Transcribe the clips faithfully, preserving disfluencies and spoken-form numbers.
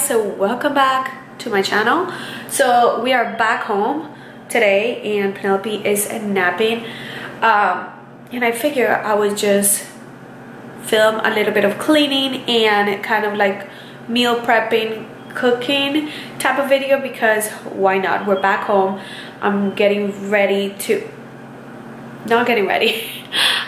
So welcome back to my channel. So we are back home today and Penelope is napping, um, and I figure I would just film a little bit of cleaning and kind of like meal prepping, cooking type of video, because why not? We're back home. I'm getting ready to not getting ready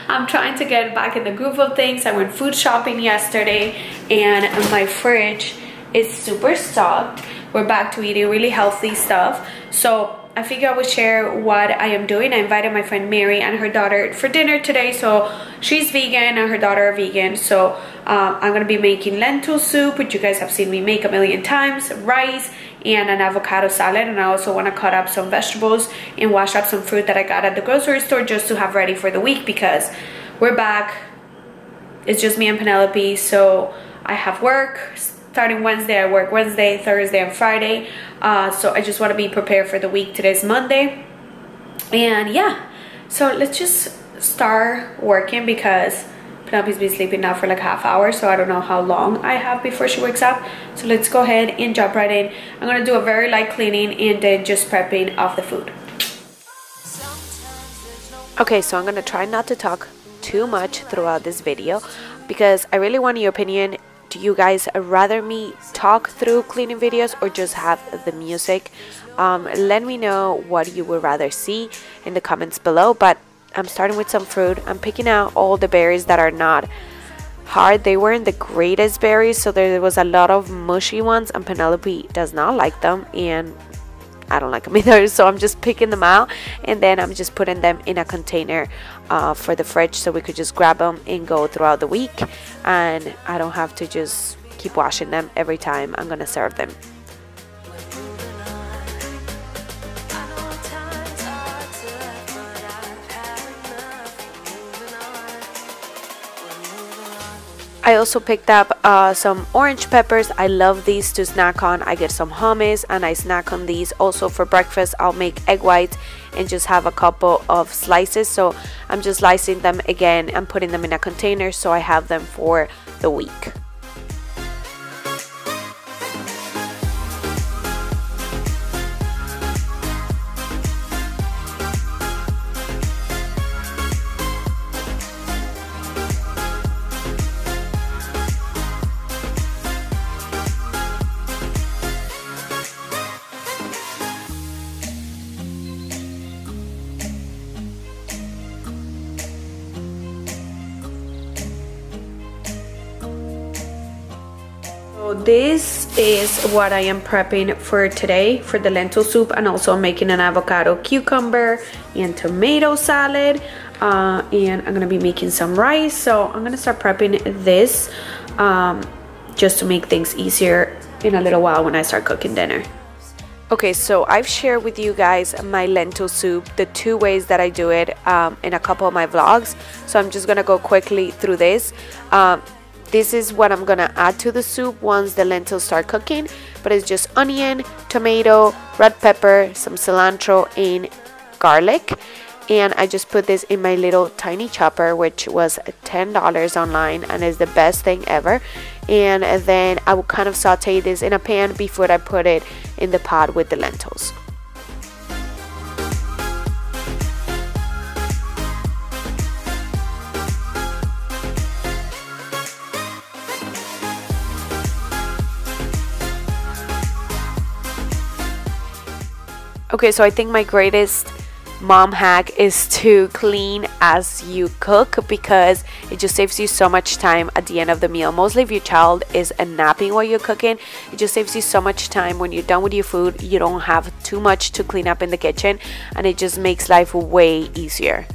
I'm trying to get back in the groove of things. I went food shopping yesterday and my fridge is super stocked. We're back to eating really healthy stuff, so I figure I would share what I am doing. I invited my friend Mary and her daughter for dinner today. So she's vegan and her daughter are vegan, so um, I'm gonna be making lentil soup, which you guys have seen me make a million times, rice, and an avocado salad. And I also want to cut up some vegetables and wash up some fruit that I got at the grocery store, just to have ready for the week, because we're back. It's just me and Penelope, so I have work starting Wednesday. I work Wednesday, Thursday, and Friday. Uh, so I just want to be prepared for the week. Today's Monday. And yeah, so let's just start working, because Penelope's been sleeping now for like half hour. So I don't know how long I have before she wakes up. So let's go ahead and jump right in. I'm going to do a very light cleaning and then just prepping of the food. Okay, so I'm going to try not to talk too much throughout this video, because I really want your opinion. Do you guys rather me talk through cleaning videos or just have the music? Um, let me know what you would rather see in the comments below. But I'm starting with some fruit. I'm picking out all the berries that are not hard. They weren't the greatest berries, so there was a lot of mushy ones, and Penelope does not like them, and I don't like them either. So I'm just picking them out, and then I'm just putting them in a container Uh, for the fridge, so we could just grab them and go throughout the week, and I don't have to just keep washing them every time I'm gonna serve them. I also picked up uh, some orange peppers. I love these to snack on. I get some hummus and I snack on these. Also for breakfast, I'll make egg whites and just have a couple of slices. So I'm just slicing them again and putting them in a container, so I have them for the week. This is what I am prepping for today, for the lentil soup, and also making an avocado cucumber and tomato salad, uh, and I'm gonna be making some rice. So I'm gonna start prepping this um, just to make things easier in a little while when I start cooking dinner. Okay, so I've shared with you guys my lentil soup, the two ways that I do it, um, in a couple of my vlogs, so I'm just gonna go quickly through this. um, This is what I'm gonna add to the soup once the lentils start cooking, but it's just onion, tomato, red pepper, some cilantro, and garlic. And I just put this in my little tiny chopper, which was ten dollars online and is the best thing ever. And then I will kind of saute this in a pan before I put it in the pot with the lentils. Okay, so I think my greatest mom hack is to clean as you cook, because it just saves you so much time at the end of the meal. Mostly if your child is napping while you're cooking, it just saves you so much time. When you're done with your food, you don't have too much to clean up in the kitchen, and it just makes life way easier.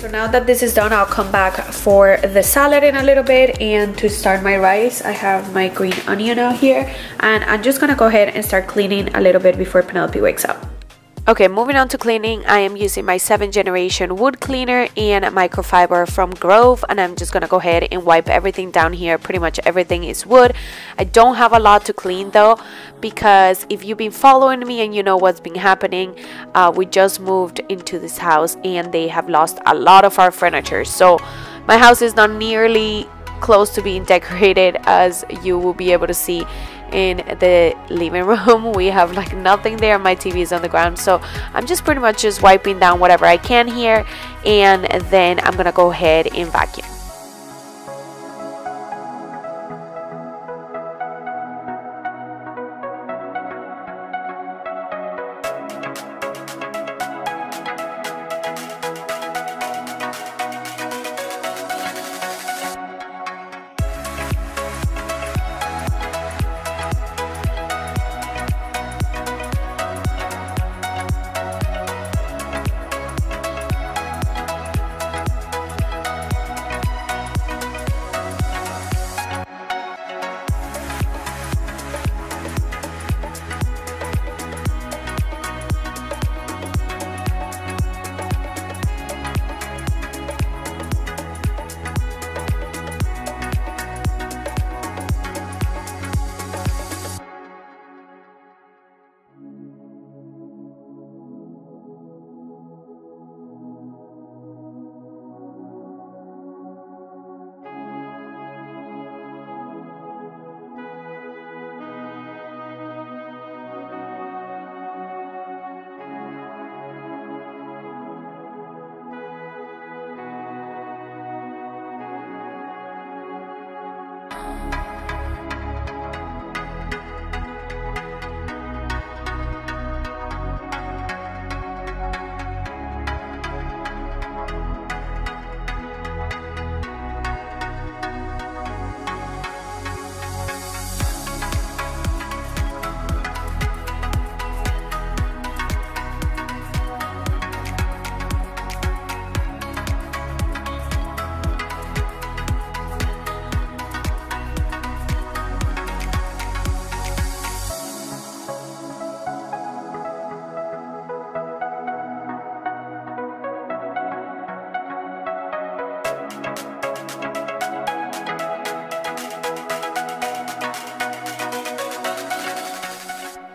So now that this is done, I'll come back for the salad in a little bit, and to start my rice, I have my green onion out here, and I'm just gonna go ahead and start cleaning a little bit before Penelope wakes up. Okay, moving on to cleaning, I am using my seventh generation wood cleaner and microfiber from Grove, and I'm just gonna go ahead and wipe everything down here. Pretty much everything is wood. I don't have a lot to clean though, because if you've been following me and you know what's been happening, uh, we just moved into this house and they have lost a lot of our furniture. So my house is not nearly close to being decorated, as you will be able to see in the living room. We have like nothing there. My T V is on the ground, so I'm just pretty much just wiping down whatever I can here, and then I'm gonna go ahead and vacuum.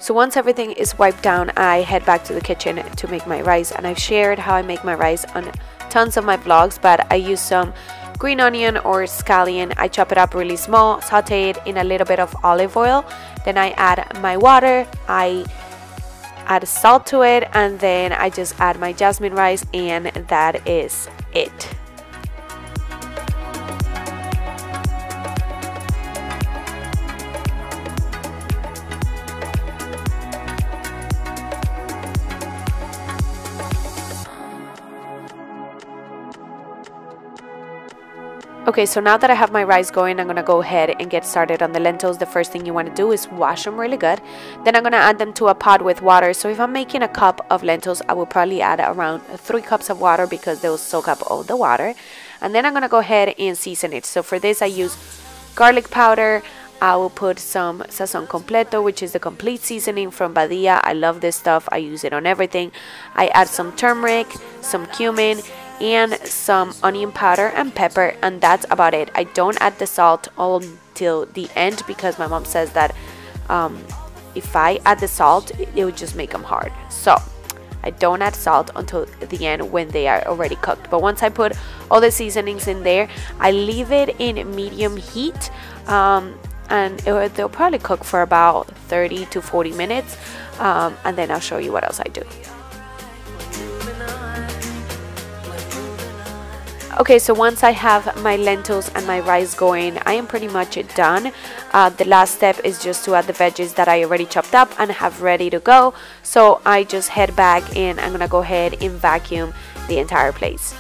So once everything is wiped down, I head back to the kitchen to make my rice, and I've shared how I make my rice on tons of my vlogs, but I use some green onion or scallion. I chop it up really small, saute it in a little bit of olive oil, then I add my water, I add salt to it, and then I just add my jasmine rice, and that is it. Okay, so now that I have my rice going, I'm gonna go ahead and get started on the lentils. The first thing you wanna do is wash them really good. Then I'm gonna add them to a pot with water. So if I'm making a cup of lentils, I will probably add around three cups of water because they will soak up all the water. And then I'm gonna go ahead and season it. So for this, I use garlic powder. I will put some sazon completo, which is the complete seasoning from Badia. I love this stuff, I use it on everything. I add some turmeric, some cumin, and some onion powder and pepper, and that's about it. I don't add the salt until the end because my mom says that um, if I add the salt, it would just make them hard. So I don't add salt until the end when they are already cooked. But once I put all the seasonings in there, I leave it in medium heat, um, and it, they'll probably cook for about thirty to forty minutes, um, and then I'll show you what else I do. Okay, so once I have my lentils and my rice going, I am pretty much done. Uh, the last step is just to add the veggies that I already chopped up and have ready to go. So I just head back and I'm gonna go ahead and vacuum the entire place.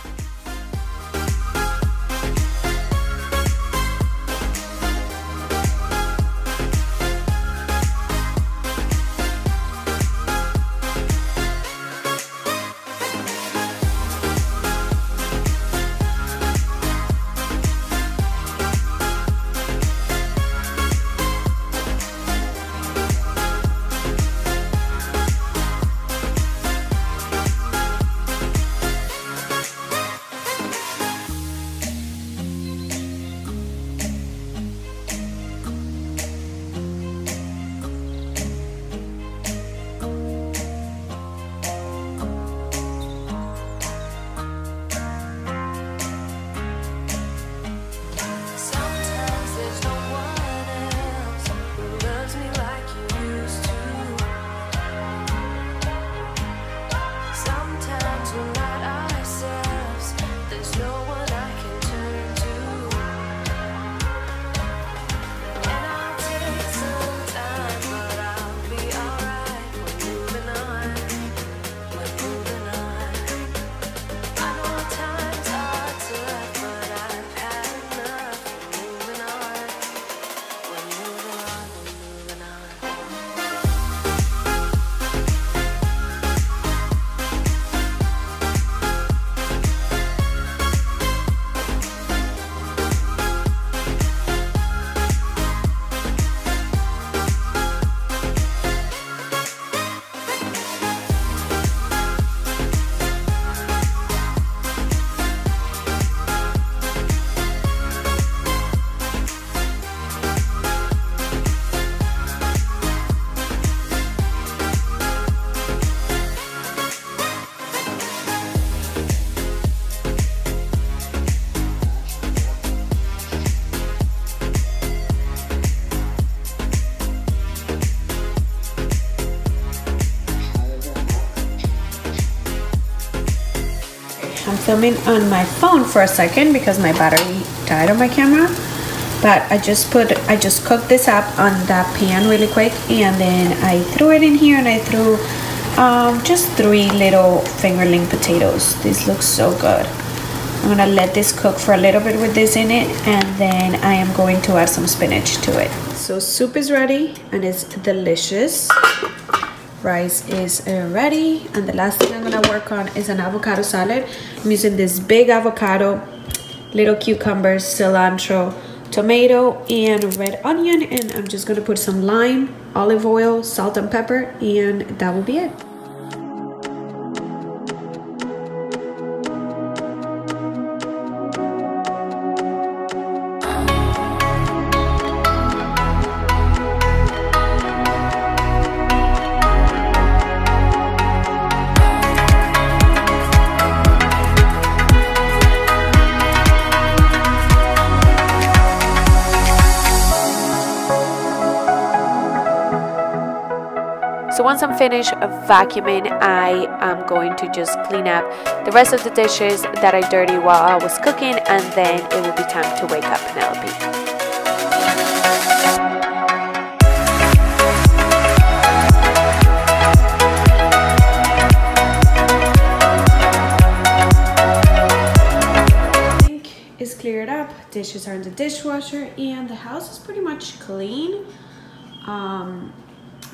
filming on my phone for a second because my battery died on my camera. But I just put, I just cooked this up on that pan really quick, and then I threw it in here, and I threw um, just three little fingerling potatoes. This looks so good. I'm gonna let this cook for a little bit with this in it, and then I am going to add some spinach to it. So soup is ready, and it's delicious. Rice is uh, ready, and the last thing I'm gonna work on is an avocado salad. I'm using this big avocado, little cucumbers, cilantro, tomato, and red onion, and I'm just gonna put some lime, olive oil, salt and pepper, and that will be it. So once I'm finished vacuuming, I am going to just clean up the rest of the dishes that I dirty while I was cooking, and then it will be time to wake up Penelope. Sink is cleared up, dishes are in the dishwasher, and the house is pretty much clean. Um,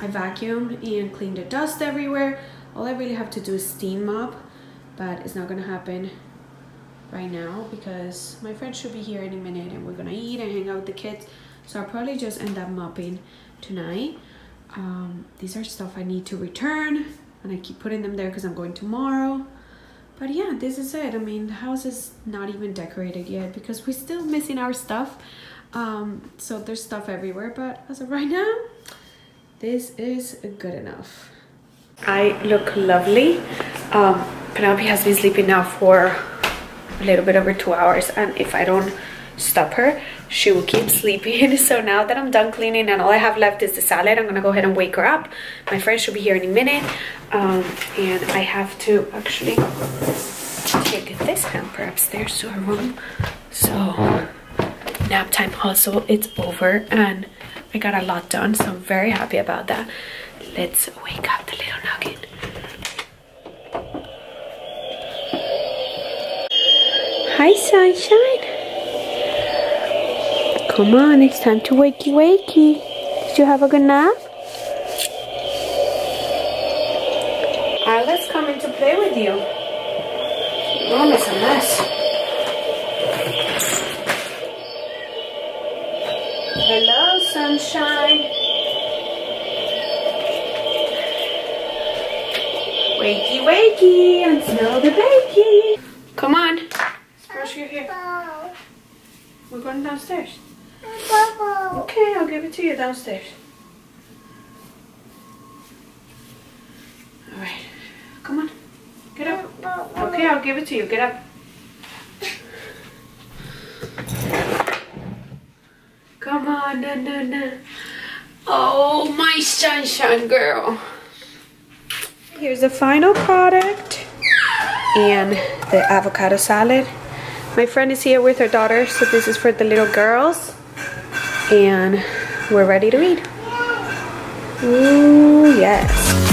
I vacuumed and cleaned the dust everywhere. All I really have to do is steam mop, but it's not gonna happen right now because my friend should be here any minute and we're gonna eat and hang out with the kids. So I'll probably just end up mopping tonight. Um, these are stuff I need to return, and I keep putting them there because I'm going tomorrow. But yeah, this is it. I mean, the house is not even decorated yet because we're still missing our stuff. Um, so there's stuff everywhere, but as of right now, this is good enough. I look lovely. Um, Penelope has been sleeping now for a little bit over two hours, and if I don't stop her, she will keep sleeping. So now that I'm done cleaning and all I have left is the salad, I'm gonna go ahead and wake her up. My friend should be here any minute. Um, and I have to actually take this hamper upstairs to her room. So nap time also, it's over, and I got a lot done, so I'm very happy about that. Let's wake up the little nugget. Hi, sunshine. Come on, it's time to wakey wakey. Did you have a good nap? Alice coming to play with you. Mom is a mess. Hello, sunshine. Wakey, wakey, and smell the bakey. Come on. Let's brush your hair. We're going downstairs. Okay, I'll give it to you downstairs. All right. Come on. Get up. Okay, I'll give it to you. Get up. Come on, no, no, no. Oh, my sunshine girl. Here's the final product and the avocado salad. My friend is here with her daughter, so this is for the little girls. And we're ready to eat. Ooh, yes.